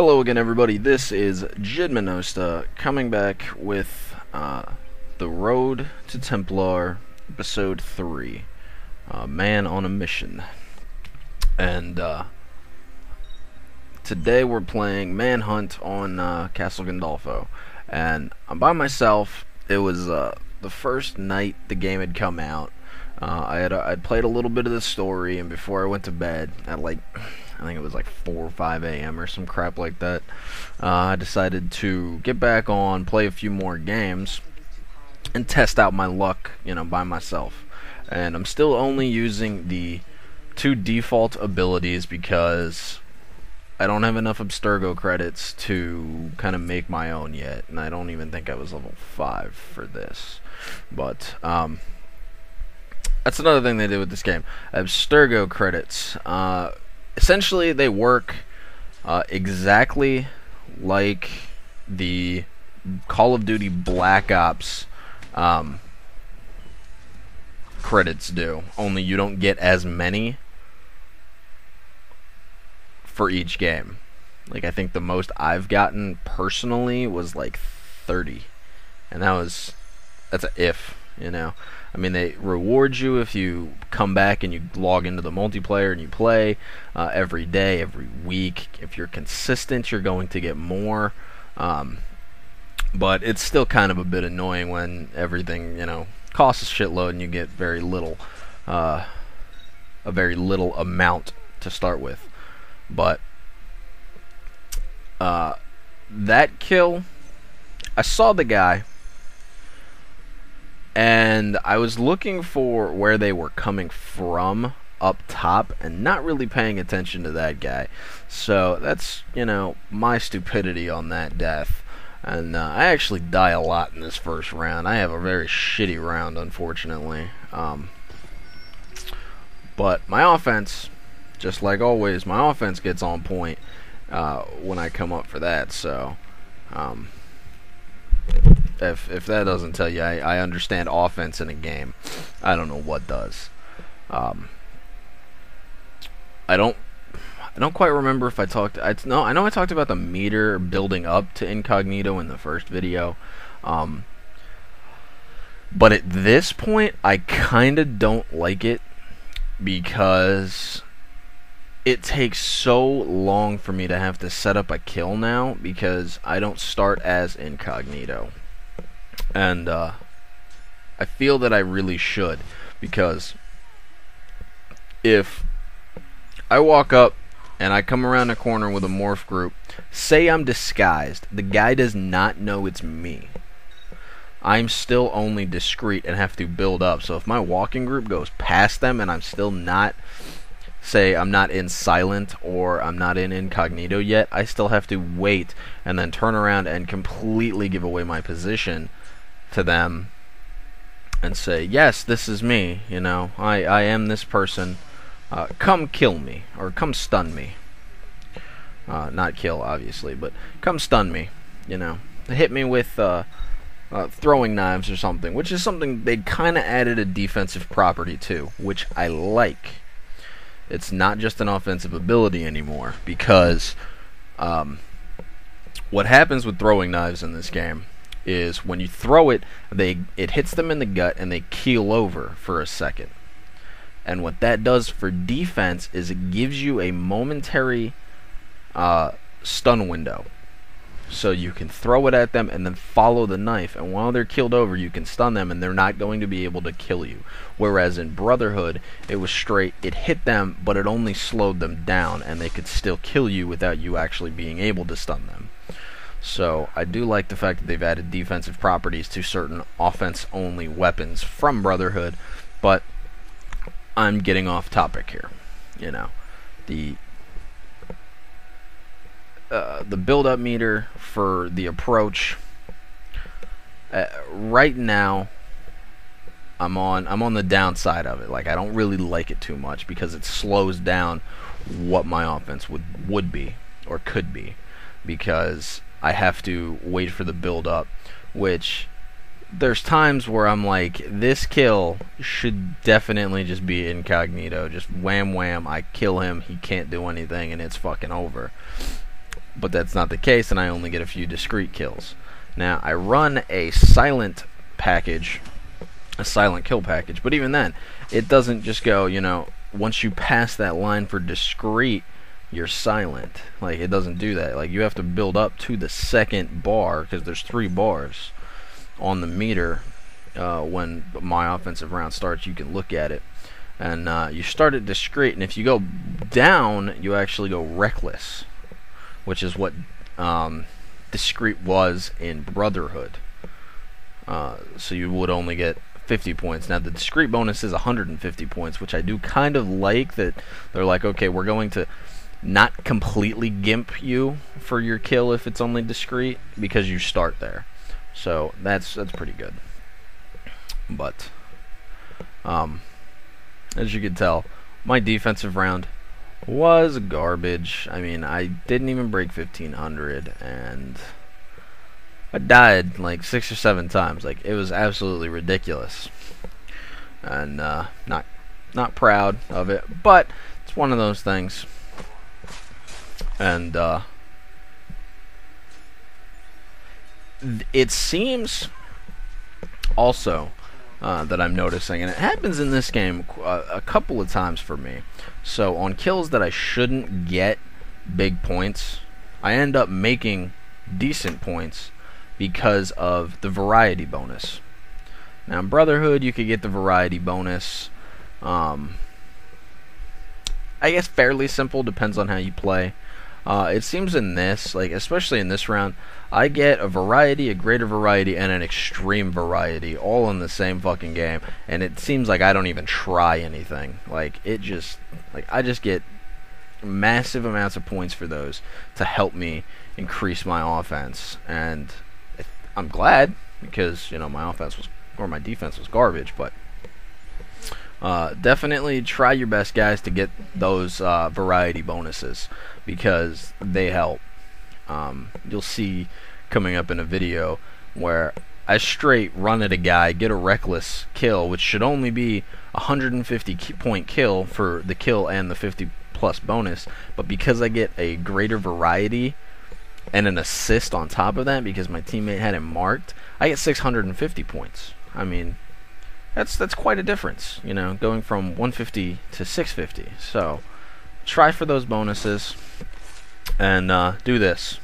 Hello again, everybody. This is Jid Minosta coming back with The Road to Templar, Episode 3, Man on a Mission. And today we're playing Manhunt on Castle Gandolfo. And I'm by myself. It was the first night the game had come out. I'd played a little bit of the story, and before I went to bed at like I think it was like 4 or 5 a.m. or some crap like that, I decided to get back on, play a few more games, and test out my luck, you know, by myself. And I'm still only using the 2 default abilities because I don't have enough Abstergo credits to kind of make my own yet, and I don't even think I was level 5 for this. But that's another thing they did with this game. Abstergo credits. Essentially, they work exactly like the Call of Duty Black Ops credits do, only you don't get as many for each game. Like, I think the most I've gotten personally was like 30, and that's an if, you know. I mean, they reward you if you come back and you log into the multiplayer and you play every day, every week. If you're consistent, you're going to get more. But it's still kind of a bit annoying when everything, you know, costs a shitload and you get very little, a very little amount to start with. But that kill, I saw the guy, and I was looking for where they were coming from up top and not really paying attention to that guy. So that's, you know, my stupidity on that death. And I actually die a lot in this first round. I have a very shitty round, unfortunately. But my offense, just like always, my offense gets on point when I come up for that. So If that doesn't tell you I understand offense in a game, I don't know what does. I don't quite remember if I talked. I know I talked about the meter building up to Incognito in the first video, but at this point I kind of don't like it because it takes so long for me to have to set up a kill now because I don't start as Incognito. And I feel that I really should, because if I walk up and I come around a corner with a morph group, say I'm disguised, the guy does not know it's me. I'm still only discreet and have to build up. So if my walking group goes past them and I'm still not, say I'm not in silent or I'm not in incognito yet, I still have to wait and then turn around and completely give away my position to them and say, yes, this is me, you know, I am this person, come kill me, or come stun me, not kill obviously, but come stun me, you know, hit me with throwing knives or something, which is something they kinda added a defensive property to, which I like. It's not just an offensive ability anymore, because what happens with throwing knives in this game is when you throw it, it hits them in the gut and they keel over for a second. And what that does for defense is it gives you a momentary stun window. So you can throw it at them and then follow the knife, and while they're keeled over you can stun them and they're not going to be able to kill you. Whereas in Brotherhood, it was straight, it hit them, but it only slowed them down and they could still kill you without you actually being able to stun them. So I do like the fact that they've added defensive properties to certain offense-only weapons from Brotherhood, but I'm getting off topic here. You know, the build-up meter for the approach. Right now, I'm on the downside of it. Like, I don't really like it too much because it slows down what my offense would be or could be, because I have to wait for the build up, which there's times where I'm like, this kill should definitely just be incognito, just wham wham, I kill him, he can't do anything, and it's fucking over. but that's not the case, and I only get a few discrete kills. Now, I run a silent package, a silent kill package, but even then, it doesn't just go, you know, once you pass that line for discrete, you're silent. Like, it doesn't do that. Like, you have to build up to the second bar, because there's 3 bars on the meter. When my offensive round starts, you can look at it, and you start at discreet, and if you go down, you actually go reckless, which is what discreet was in Brotherhood. So you would only get 50 points. Now the discreet bonus is 150 points, which I do kind of like, that they're like, okay, we're going to not completely gimp you for your kill if it's only discreet, because you start there. So that's pretty good. But as you can tell, my defensive round was garbage. I mean, I didn't even break 1500, and I died like 6 or 7 times. Like, it was absolutely ridiculous, and not proud of it, but it's one of those things. And it seems also that I'm noticing, and it happens in this game a couple of times for me, so on kills that I shouldn't get big points, I end up making decent points because of the variety bonus. Now in Brotherhood, you could get the variety bonus, I guess fairly simple, depends on how you play. It seems in this, like especially in this round, I get a variety, a greater variety, and an extreme variety all in the same fucking game, and it seems like I don't even try anything. Like, it just, like, I just get massive amounts of points for those to help me increase my offense, and I'm glad, because, you know, my offense was, or my defense was garbage. But definitely try your best, guys, to get those variety bonuses, because they help. You'll see coming up in a video where I straight run at a guy, get a reckless kill, which should only be 150 point kill for the kill and the 50 plus bonus, but because I get a greater variety and an assist on top of that, because my teammate had it marked, I get 650 points. I mean, that's quite a difference, you know, going from 150 to 650. So try for those bonuses, and do this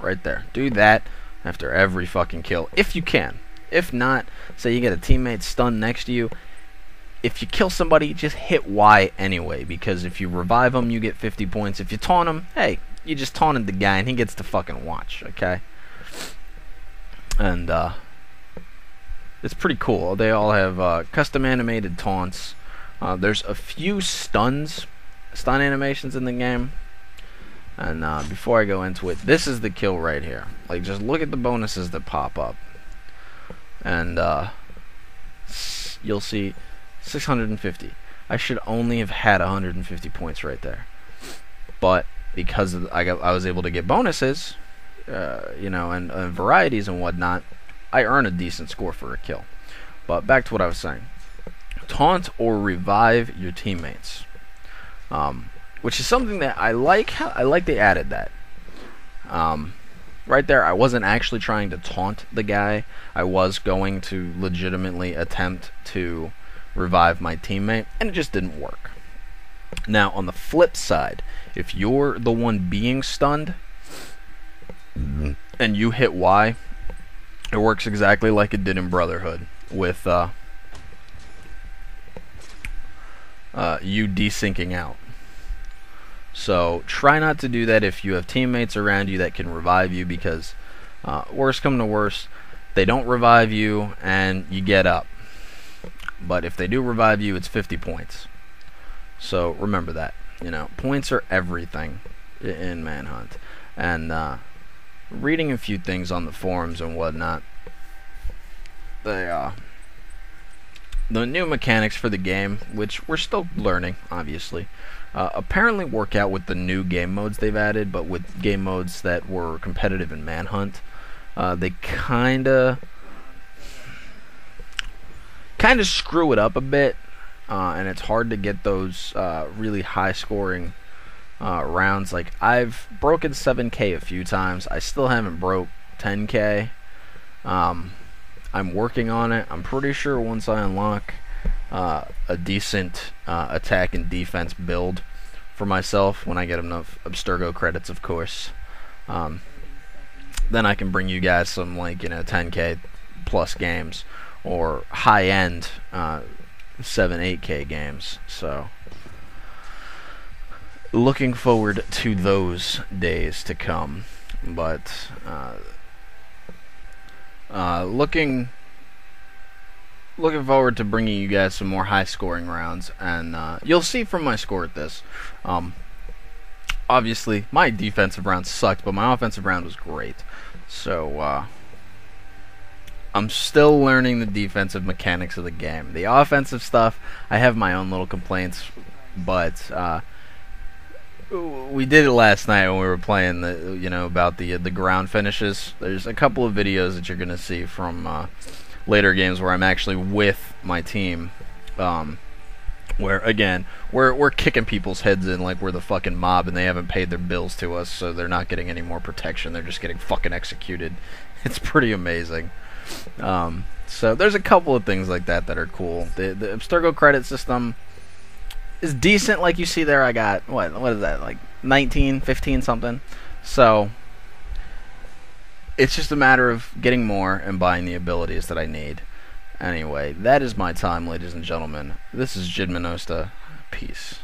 right there. Do that after every fucking kill if you can. If not, say you get a teammate stunned next to you, if you kill somebody, just hit Y anyway, because if you revive them, you get 50 points. If you taunt him, hey, you just taunted the guy and he gets to fucking watch, okay? And it's pretty cool. They all have custom animated taunts. There's a few stun animations in the game. And before I go into it, this is the kill right here. Like, just look at the bonuses that pop up, and you'll see 650. I should only have had 150 points right there, but because of the, I was able to get bonuses, you know, and varieties and whatnot, I earn a decent score for a kill. But back to what I was saying. Taunt or revive your teammates, which is something that I like. How I like they added that. Right there, I wasn't actually trying to taunt the guy. I was going to legitimately attempt to revive my teammate, and it just didn't work. Now on the flip side, if you're the one being stunned and you hit Y, it works exactly like it did in Brotherhood, with you desyncing out. So try not to do that if you have teammates around you that can revive you, because worse come to worse, they don't revive you and you get up. But if they do revive you, it's 50 points. So remember that. You know, points are everything in Manhunt. And reading a few things on the forums and whatnot, they the new mechanics for the game, which we're still learning, obviously, apparently work out with the new game modes they've added. But with game modes that were competitive in Manhunt, they kind of screw it up a bit, and it's hard to get those really high scoring rounds. Like, I've broken 7K a few times. I still haven't broke 10K. I'm working on it. I'm pretty sure once I unlock a decent attack and defense build for myself, when I get enough Abstergo credits, of course, then I can bring you guys some, like, you know, 10K plus games, or high-end 7-8K games. So looking forward to those days to come. But looking forward to bringing you guys some more high-scoring rounds, and you'll see from my score at this. Obviously, my defensive round sucked, but my offensive round was great. So I'm still learning the defensive mechanics of the game. The offensive stuff, I have my own little complaints, but we did it last night when we were playing the, you know, about the ground finishes. There's a couple of videos that you're gonna see from later games where I'm actually with my team, where again we're kicking people's heads in like we're the fucking mob and they haven't paid their bills to us, so they're not getting any more protection. They're just getting fucking executed. It's pretty amazing. So there's a couple of things like that that are cool. The Abstergo credit system is decent. Like you see there, I got what is that, like 19, 15 something. So it's just a matter of getting more and buying the abilities that I need. Anyway, that is my time, ladies and gentlemen. This is Jid Minosta. Peace.